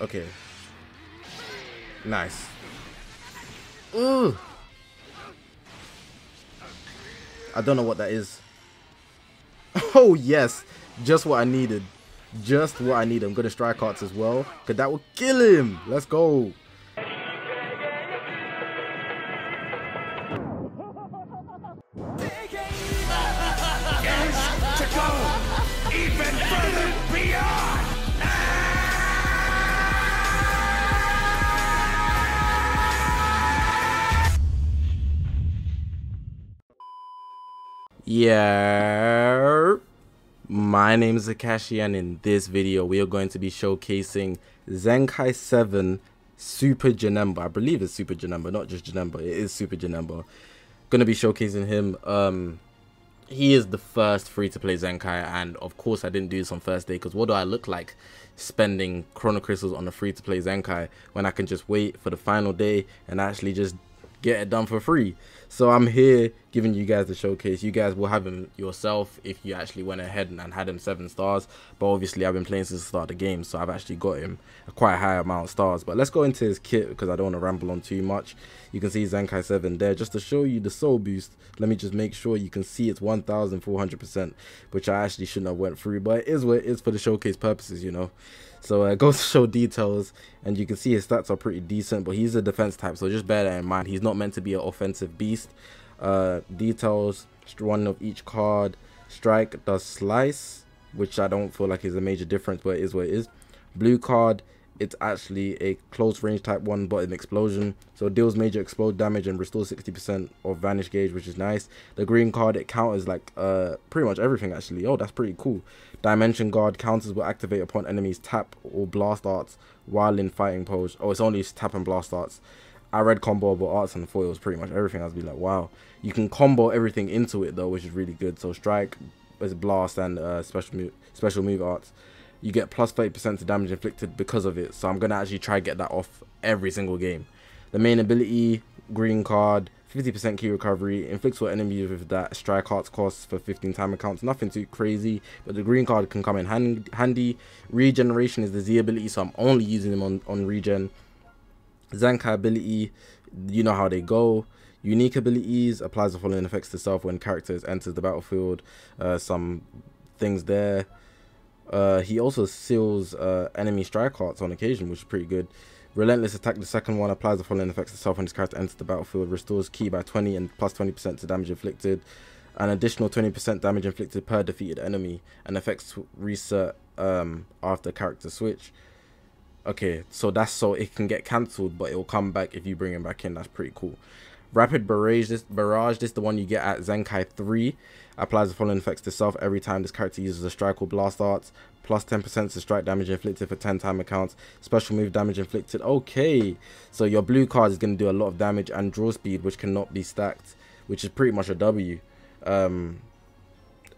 Okay. Nice. Ooh. I don't know what that is. Oh yes, just what I needed. Just what I needed. I'm gonna strike arts as well, cause that will kill him. Let's go. Yeah, my name is Akashi, and in this video we are going to be showcasing Zenkai 7 Super Janemba. I believe it's Super Janemba, not just Janemba, it is Super Janemba. Gonna be showcasing him. He is the first free-to-play Zenkai, and of course I didn't do this on first day, because what do I look like spending Chrono Crystals on a free-to-play Zenkai when I can just wait for the final day and actually just get it done for free? So I'm here giving you guys the showcase. You guys will have him yourself if you actually went ahead and had him 7 stars, but obviously I've been playing since the start of the game, so I've actually got him a quite high amount of stars. But let's go into his kit, because I don't want to ramble on too much. You can see Zenkai 7 there. Just to show you the soul boost, let me just make sure you can see it's 1400%, which I actually shouldn't have went through, but it is what it is for the showcase purposes, you know. So it goes to show details, and you can see his stats are pretty decent, but he's a defense type, so just bear that in mind. He's not meant to be an offensive beast. Details, one of each card. Strike does slice, which I don't feel like is a major difference, but it is what it is. Blue card, it's actually a close range type one, but an explosion, so it deals major explode damage and restores 60% of vanish gauge, which is nice. The green card, it counters like pretty much everything actually. Oh, that's pretty cool. Dimension guard, counters will activate upon enemies tap or blast arts while in fighting pose. Oh, it's only tap and blast arts. I read combo, but arts and foils, pretty much everything. I was be like, wow, you can combo everything into it though, which is really good. So strike is blast and special move arts. You get plus 30% to damage inflicted because of it, so I'm going to actually try to get that off every single game. The main ability, green card, 50% key recovery, inflicts all enemies with that. Strike arts costs for 15 time accounts, nothing too crazy, but the green card can come in handy. Regeneration is the Z ability, so I'm only using them on regen. Zenkai ability, you know how they go. Unique abilities, applies the following effects to self when characters enters the battlefield. Some things there. He also seals enemy strike arts on occasion, which is pretty good. Relentless attack, the second one, applies the following effects to self when his character enters the battlefield. Restores ki by 20 and plus 20% to damage inflicted. An additional 20% damage inflicted per defeated enemy, and effects reset after character switch. Okay, so that's so it can get cancelled, but it will come back if you bring him back in. That's pretty cool. Rapid barrage, this is the one you get at Zenkai 3. Applies the following effects to self every time this character uses a strike or blast arts. Plus 10% to strike damage inflicted for 10 time accounts. Special move damage inflicted. Okay, so your blue card is going to do a lot of damage, and draw speed, which cannot be stacked, which is pretty much a W.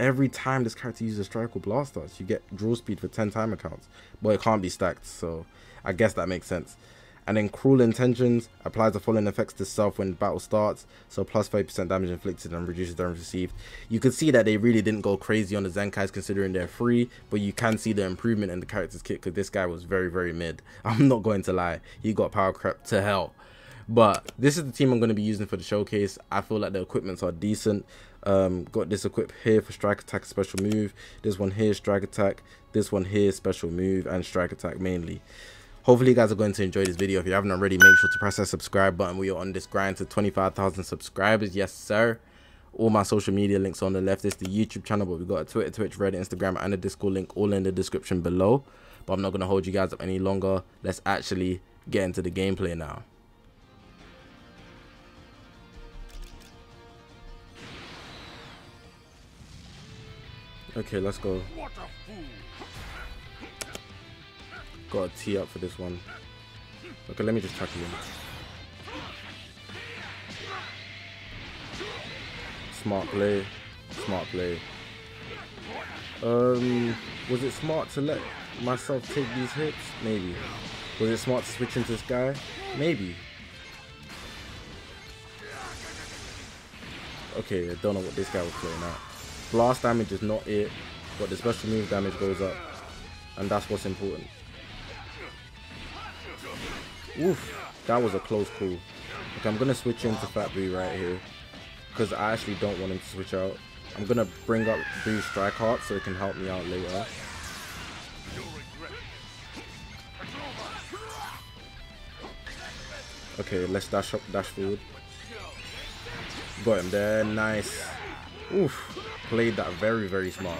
Every time this character uses a strike or blast arts, you get draw speed for 10 time accounts, but it can't be stacked, so I guess that makes sense. And then Cruel Intentions, applies the following effects to self when battle starts, so plus 30% damage inflicted and reduces damage received. You can see that they really didn't go crazy on the Zenkais considering they're free, but you can see the improvement in the character's kit, because this guy was very, very mid. I'm not going to lie, he got power crept to hell. But this is the team I'm going to be using for the showcase. I feel like the equipments are decent. Got this equip here for strike attack, special move. This one here, strike attack. This one here, special move and strike attack mainly. Hopefully you guys are going to enjoy this video. If you haven't already, make sure to press that subscribe button. We are on this grind to 25,000 subscribers. Yes, sir. All my social media links are on the left. It's the YouTube channel, but we've got a Twitter, Twitch, Reddit, Instagram, and a Discord link all in the description below. But I'm not going to hold you guys up any longer. Let's actually get into the gameplay now. Okay, let's go. Got a tee up for this one. Okay, let me just tackle him. Smart play. Smart play. Was it smart to let myself take these hits? Maybe. Was it smart to switch into this guy? Maybe. Okay, I don't know what this guy was playing at. Blast damage is not it, but the special move damage goes up, and that's what's important. Oof, that was a close call. Okay, I'm gonna switch into Fat Boo right here because I actually don't want him to switch out. I'm gonna bring up Boo's Strike Heart so it can help me out later. Okay, let's dash up, dash forward. Got him there, nice. Oof, played that very smart.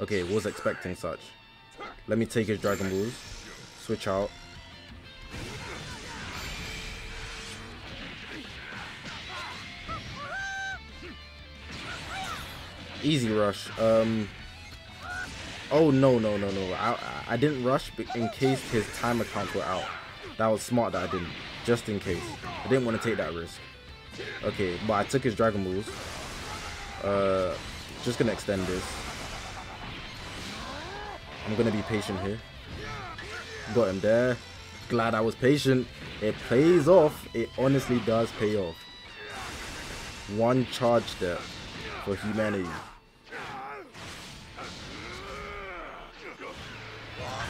Okay, was expecting such. Let me take his Dragon Balls. Switch out. Easy rush. Oh no! I didn't rush in case his time account were out. That was smart that I didn't. Just in case. I didn't want to take that risk. Okay, but I took his Dragon Balls. Just gonna extend this. I'm gonna be patient here. Got him there. Glad I was patient. It pays off. It honestly does pay off. One charge there for humanity.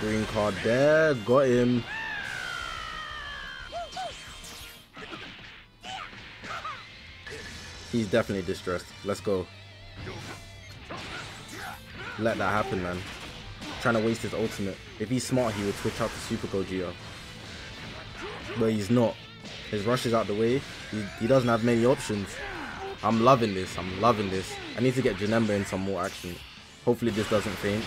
Green card there. Got him. He's definitely distressed. Let's go. Let that happen, man. Trying to waste his ultimate. If he's smart, he would switch out to Super Gogeta. But he's not. His rush is out the way. He doesn't have many options. I'm loving this. I'm loving this. I need to get Janemba in some more action. Hopefully this doesn't faint.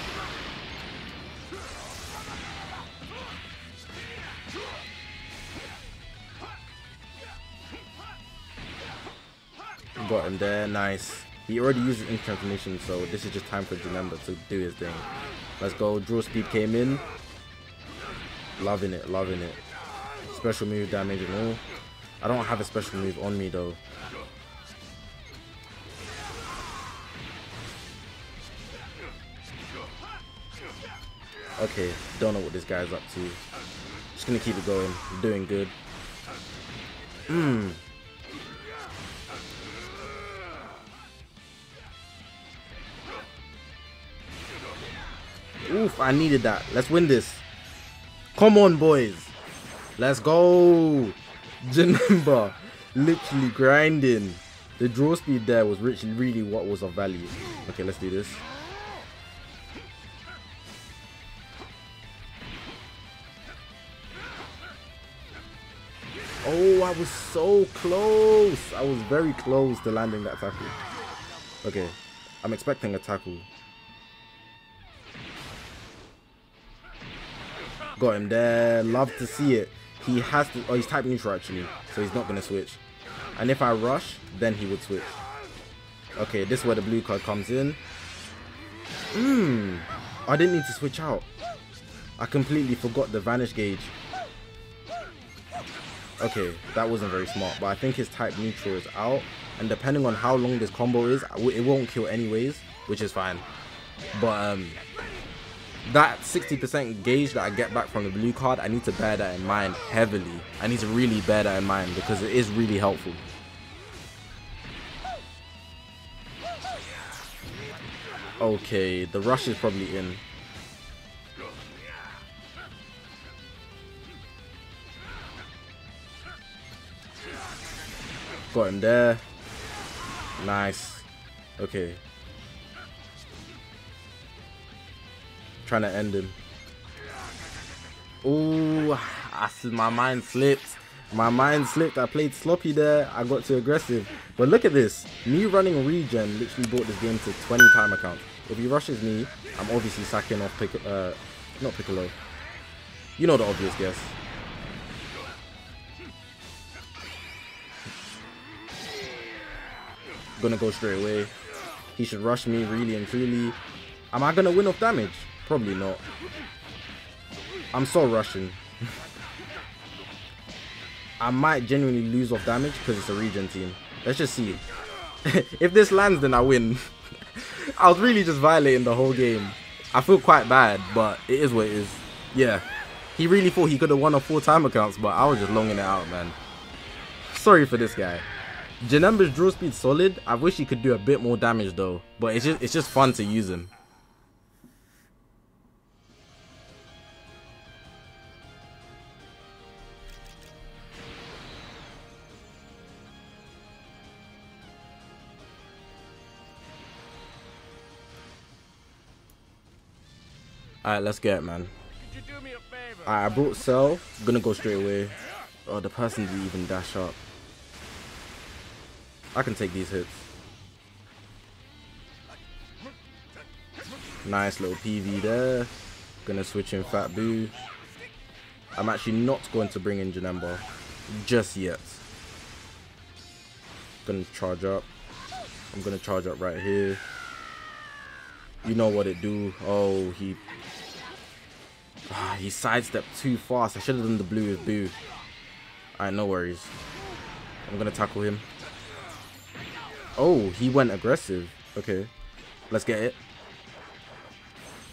Got him there, nice. He already used his instant transformation, so this is just time for Janemba to do his thing. Let's go. Draw speed came in. Loving it, loving it. Special move damage and all. I don't have a special move on me though. Okay, don't know what this guy's up to. Just gonna keep it going. I'm doing good. Oof, I needed that. Let's win this. Come on, boys. Let's go. Janemba literally grinding. The draw speed there was really what was of value. Okay, let's do this. Oh, I was so close. I was very close to landing that tackle. Okay, I'm expecting a tackle. Got him there. Love to see it. He has to. Oh, he's type neutral actually, so he's not gonna switch. And if I rush, then he would switch. Okay, this is where the blue card comes in. I didn't need to switch out. I completely forgot the vanish gauge. Okay, that wasn't very smart, but I think his type neutral is out, and depending on how long this combo is, it won't kill anyways, which is fine. But that 60% gauge that I get back from the blue card, I need to bear that in mind heavily. I need to really bear that in mind because it is really helpful. Okay, the rush is probably in. Got him there. Nice. Okay. Trying to end him. Ooh, my mind slipped. My mind slipped. I played sloppy there. I got too aggressive. But look at this. Me running regen literally brought this game to 20 time account. If he rushes me, I'm obviously sacking off Piccolo. Not Piccolo. You know the obvious guess. Gonna go straight away. He should rush me really and truly. Am I gonna win off damage? Probably not. I'm so rushing. I might genuinely lose off damage because it's a regen team. Let's just see. If this lands, then I win. I was really just violating the whole game. I feel quite bad, but it is what it is. Yeah. He really thought he could have won off 4 time accounts, but I was just longing it out, man. Sorry for this guy. Janemba's draw speed solid. I wish he could do a bit more damage though, but it's just fun to use him. Alright, let's get it, man. Alright, I brought Cell. I'm gonna go straight away. Oh, the person didn't even dash up. I can take these hits. Nice little PV there. Gonna switch in Fat Boo. I'm actually not going to bring in Janemba just yet. Gonna charge up. I'm gonna charge up right here. You know what it do. Oh, he sidestepped too fast. I should have done the blue with Boo. Alright, no worries. I'm gonna tackle him. Oh, he went aggressive. Okay, let's get it.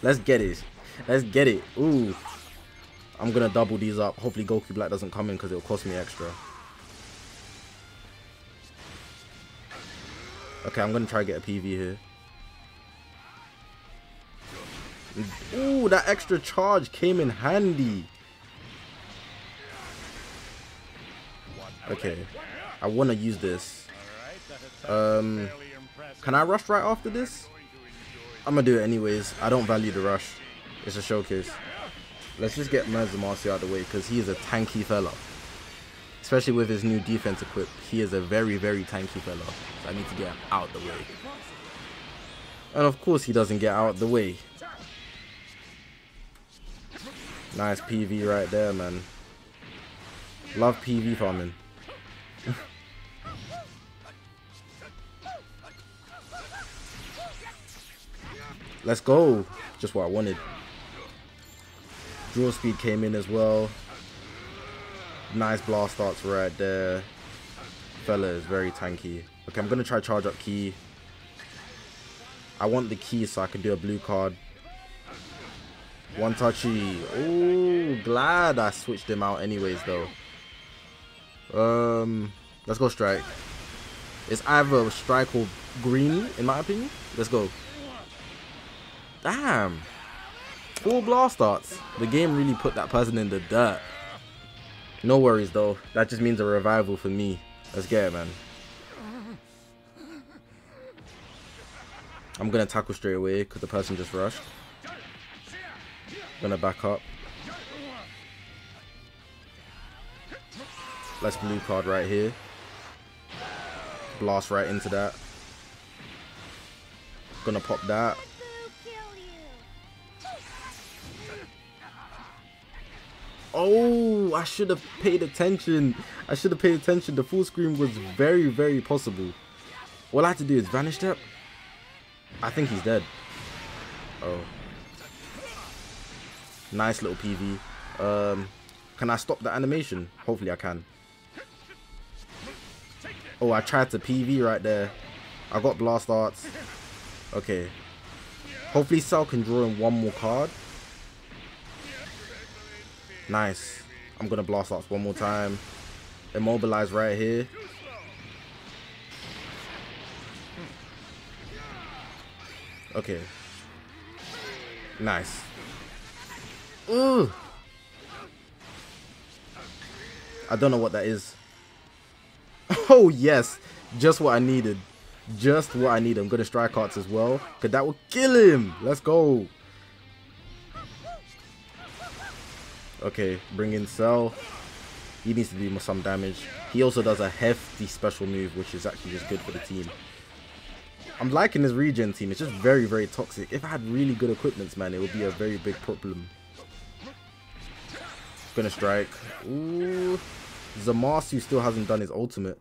Let's get it. Let's get it. Ooh. I'm gonna double these up. Hopefully Goku Black doesn't come in because it'll cost me extra. Okay, I'm gonna try to get a PV here. Ooh, that extra charge came in handy. Okay, I want to use this. Can I rush right after this? I'm gonna do it anyways. I don't value the rush. It's a showcase. Let's just get Zamasu out of the way because he is a tanky fella. Especially with his new defense equip, he is a very, very tanky fella. So I need to get him out the way. And of course he doesn't get out the way. Nice PV right there, man. Love PV farming. Let's go. Just what I wanted. Draw speed came in as well. Nice blast darts right there. Fella is very tanky. Okay, I'm gonna try charge up key. I want the key so I can do a blue card. One touchy. Ooh, glad I switched him out anyways though. Let's go strike. It's either strike or green in my opinion. Let's go. Damn. 4 blast darts. The game really put that person in the dirt. No worries though. That just means a revival for me. Let's get it, man. I'm gonna tackle straight away because the person just rushed. Gonna back up. Let's blue card right here. Blast right into that. Gonna pop that. Oh, I should have paid attention. I should have paid attention. The full screen was very, very possible. All I had to do is vanish step. I think he's dead. Oh. Nice little PV. Can I stop the animation? Hopefully I can. Oh, I tried to PV right there. I got blast darts. Okay. Hopefully Cell can draw in one more card. Nice. I'm gonna blast off one more time. Immobilize right here. Okay. Nice. Ooh. I don't know what that is. Oh yes, just what I needed. Just what I need. I'm gonna strike arts as well, cause that will kill him. Let's go. Okay, bring in Cell. He needs to do some damage. He also does a hefty special move, which is actually just good for the team. I'm liking this regen team. It's just very, very toxic. If I had really good equipments, man, it would be a very big problem. Gonna strike. Ooh. Zamasu still hasn't done his ultimate.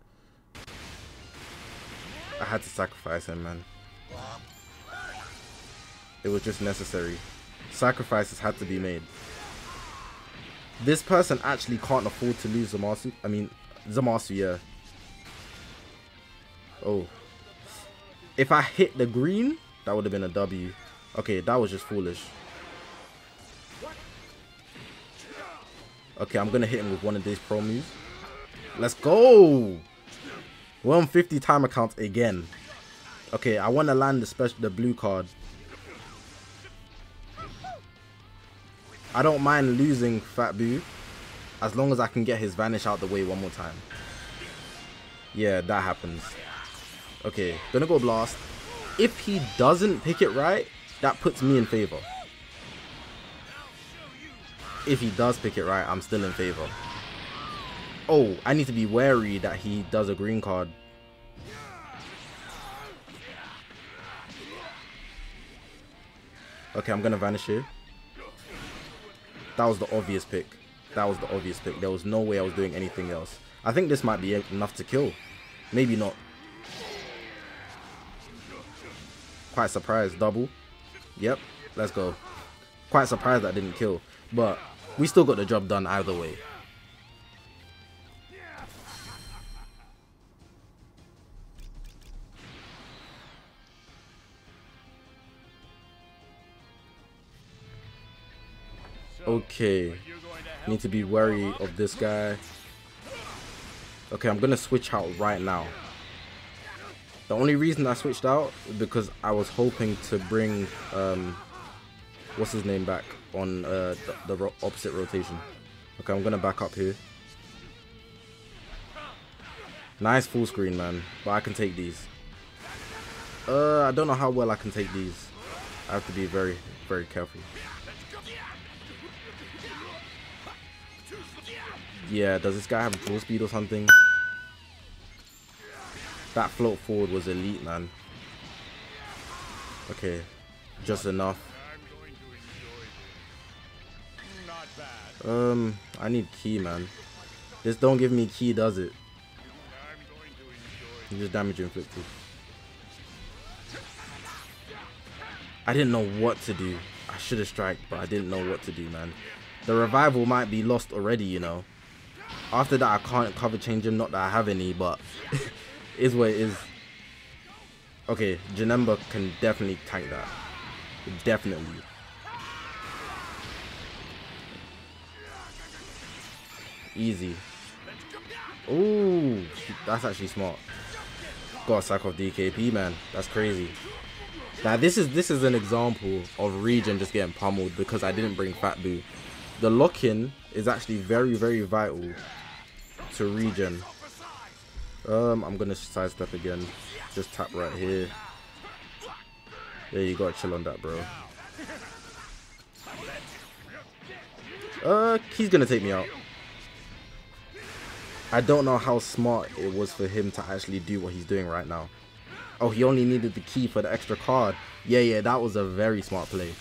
I had to sacrifice him, man. It was just necessary. Sacrifices had to be made. This person actually can't afford to lose Zamasu. I mean, Zamasu, yeah. Oh. If I hit the green, that would have been a W. Okay, that was just foolish. Okay, I'm going to hit him with one of these pro moves. Let's go! 150 timer count again. Okay, I want to land the blue card. I don't mind losing Fat Boo as long as I can get his vanish out the way one more time. Yeah, that happens. Okay, gonna go blast. If he doesn't pick it right, that puts me in favor. if he does pick it right, I'm still in favor. Oh, I need to be wary that he does a green card. Okay, I'm going to vanish here. That was the obvious pick. That was the obvious pick. There was no way I was doing anything else. I think this might be enough to kill. Maybe not. Quite surprised. Double. Yep. Let's go. Quite surprised that I didn't kill. But we still got the job done either way. Okay, need to be wary of this guy. Okay, I'm gonna switch out right now. The only reason I switched out is because I was hoping to bring what's his name back on the opposite rotation. Okay, I'm gonna back up here. Nice full screen, man. But I can take these. I don't know how well I can take these. I have to be very, very careful. Yeah, does this guy have full speed or something? That float forward was elite, man. Okay, just enough. I need ki, man. This don't give me ki, does it? You just damage inflicted. I didn't know what to do. I should have striked, but I didn't know what to do, man. The revival might be lost already, you know. After that, I can't cover change him. Not that I have any, but is what it is. Okay, Janemba can definitely tank that. Definitely. Easy. Ooh, that's actually smart. Got a sack of DKP, man. That's crazy. Now this is an example of Regen just getting pummeled because I didn't bring Fat Boo. The lock-in is actually very, very vital to Regen. I'm going to sidestep again. Just tap right here. Yeah, you got to chill on that, bro. He's going to take me out. I don't know how smart it was for him to actually do what he's doing right now. Oh, he only needed the key for the extra card. Yeah, that was a very smart play.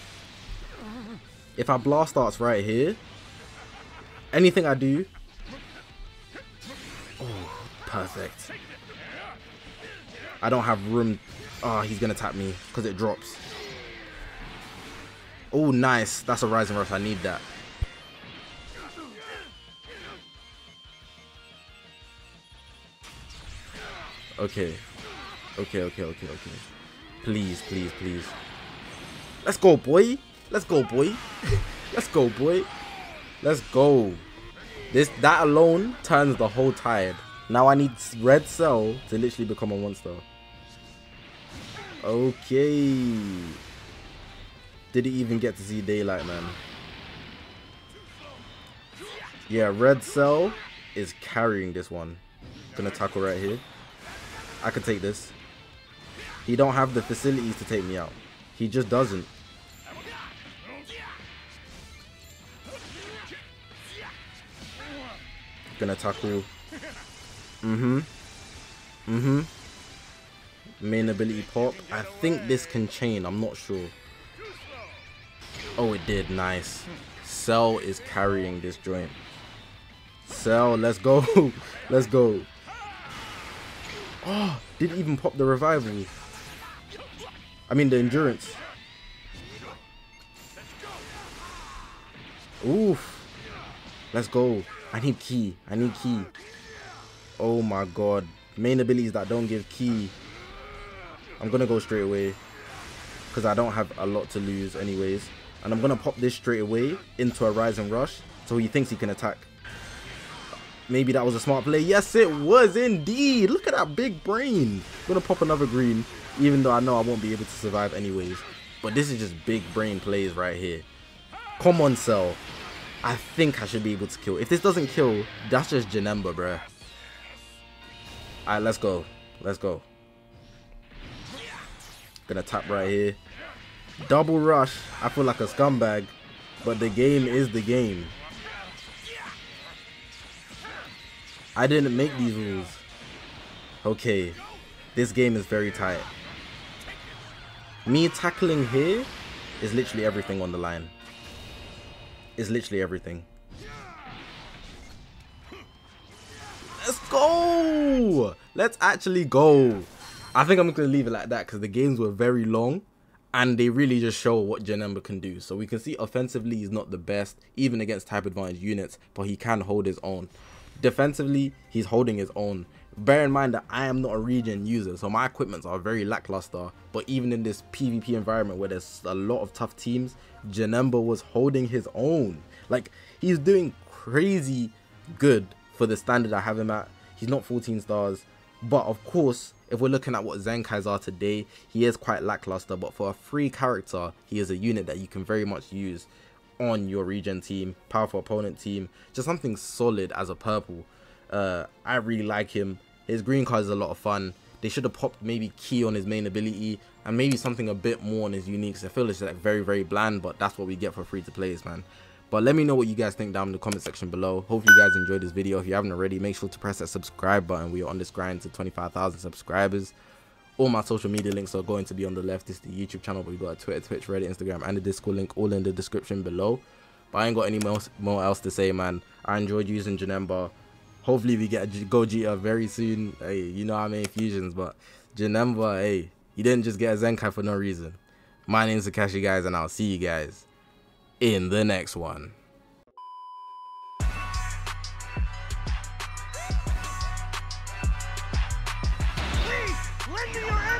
If I blast darts right here, anything I do, oh, perfect. I don't have room. Ah, he's gonna tap me because it drops. Oh, nice. That's a rising rush. I need that. Okay. Please. Let's go, boy. Let's go, boy. That alone turns the whole tide. Now I need Red Cell to literally become a monster. Okay. Didn't even get to see daylight, man. Yeah, Red Cell is carrying this one. Gonna tackle right here. I can take this. He don't have the facilities to take me out. He just doesn't. Gonna tackle. Main ability pop. I think this can chain. I'm not sure. Oh, it did. Nice. Cell is carrying this joint. Cell, let's go. Let's go. Oh, didn't even pop the revival. I mean the endurance. Oof. Let's go. I need ki. Oh my god. Main abilities that don't give ki. I'm going to go straight away. Because I don't have a lot to lose anyways. And I'm going to pop this straight away into a rise and rush. So he thinks he can attack. Maybe that was a smart play. Yes, it was indeed. Look at that big brain. I'm going to pop another green. Even though I know I won't be able to survive anyways. But this is just big brain plays right here. Come on, Cell. I think I should be able to kill. If this doesn't kill, that's just Janemba, bruh. Alright, let's go. Let's go. Gonna tap right here. Double rush. I feel like a scumbag. But the game is the game. I didn't make these rules. Okay, this game is very tight. Me tackling here is literally everything on the line. It's literally everything. Let's go! Let's actually go. I think I'm going to leave it like that because the games were very long. And they really just show what Janemba can do. So we can see offensively he's not the best, even against type advantage units, but he can hold his own. Defensively, he's holding his own. Bear in mind that I am not a regen user, so my equipments are very lackluster. But even in this PvP environment where there's a lot of tough teams, Janemba was holding his own. Like, he's doing crazy good for the standard I have him at. He's not 14 stars. But of course, if we're looking at what Zenkais are today, he is quite lackluster. But for a free character, he is a unit that you can very much use on your regen team, powerful opponent team, just something solid as a purple. I really like him. His green card is a lot of fun. They should have popped maybe Key on his main ability and maybe something a bit more on his unique. I feel it's like very bland, but that's what we get for free to players, man. But let me know what you guys think down in the comment section below. Hope you guys enjoyed this video. If you haven't already, make sure to press that subscribe button. We are on this grind to 25,000 subscribers. All my social media links are going to be on the left. This is the YouTube channel, but we've got a Twitter, Twitch, Reddit, Instagram, and the Discord link all in the description below. But I ain't got any more else to say, man. I enjoyed using Janemba. Hopefully we get a Gogeta very soon. Hey, you know I made fusions, but Janemba, hey, you didn't just get a Zenkai for no reason. My name's Akashi, guys, and I'll see you guys in the next one. Please lend me your